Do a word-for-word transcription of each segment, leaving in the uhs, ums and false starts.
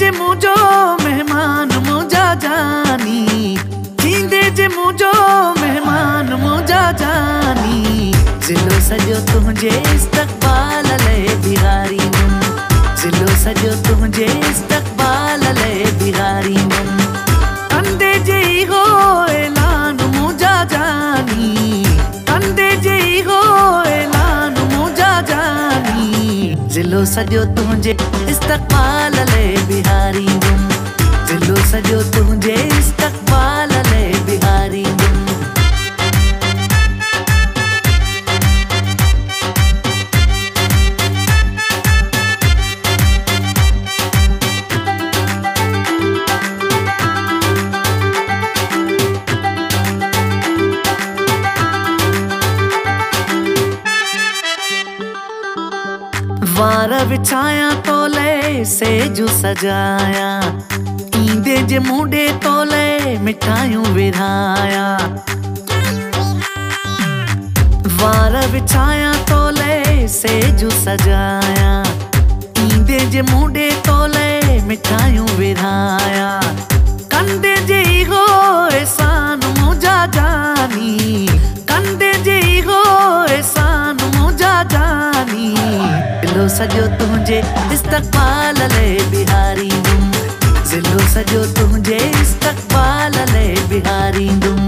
जे मुझो मेहमान मुझा जानी, जींदे जे मुझो मेहमान मुझा जानी। जिलो सजो तुझे इस्तकबाल ले बिहारी मन, जिलो सजो तुझे इस्तकबाल ले बिहारी मन। अंदे जे हो ऐलान मुझा जानी, अंदे जे हो ऐलान मुझा जानी। जिलो सजो तुझे इस्तकबाल ले बिहारी मन, दिलो सजो तुझे इस्तकबाल ले बिहारी मन। वारा बिछाया तोले से जो सजाया, ईदे जे मुडे तोले मिठाइयों विराया। वारा बिछाया तोले से जो सजाया, ईदे जे मुडे तोले मिठाइयों विराया। कंधे जे हो एहसान मुझा जानी, कंधे जे हो एहसान मुझा जानी। जिलो सजो तुझे इस्तकबाल ले बिहारी दुम, जिलो सजो तुझे इस्तकबाल ले बिहारी दुम।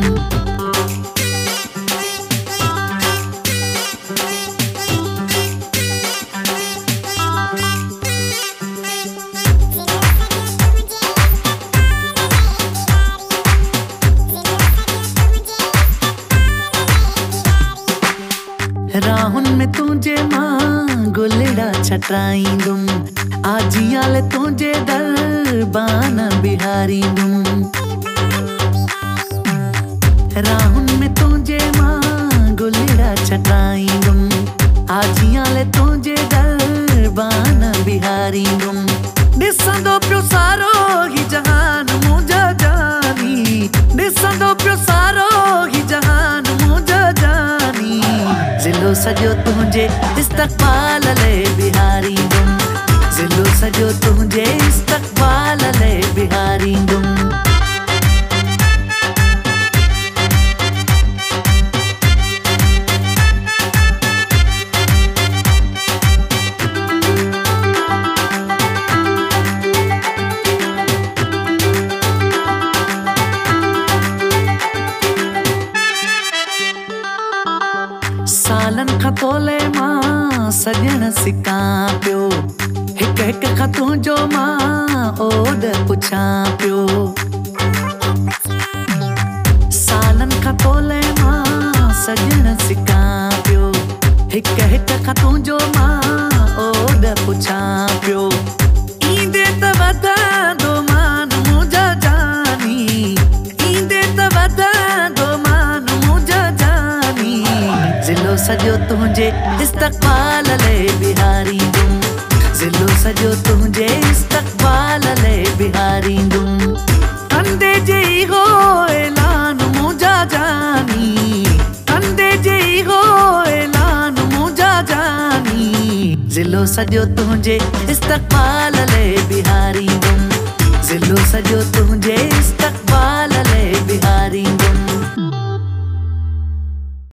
राहुन में तुझे माँ गुलड़ा छटाई दुम, आजियाल तुझे दरबाना बिहारी दुम। राहुन में तुझे माँ गुलड़ा छटाई दुम, आजियाल तुझे दरबाना बिहारी दुम। दिसंदो प्यो सारो ही जहान मुझा जानी, दिसंदो प्यो सारो ही जहान मुझा जानी। जिलो सजो तुझे इस्तकबाल ले बिहारी दुम, जिलो सजो तुझे इस्तकबाल ले बिहारी दुम। सालन खतोले माँ सजन सिका प्यो, हिक हिक खतू जो माँ ओद पुछा प्यो। सालन खतोले माँ सजन सिका प्यो, हिक हिक खतू जो माँ ओद पुछा प्यो। ईंदे त वदा दो मान मुझा जानी, ईंदे त वदा दो मान मुझा जानी। जिलो सजो तुझे इस्तकबाल ले बिहारी दुम, जिलो सजो तुझे इस्तकबाल ले बिहारी दुम। कंधे जे हो ऐलान मुझा जानी, कंधे जे हो ऐलान मुझा जानी। जिलो सजो तुझे इस्तकबाल ले बिहारी दुम, जिलो सजो तुझे इस्तकबाल ले बिहारी।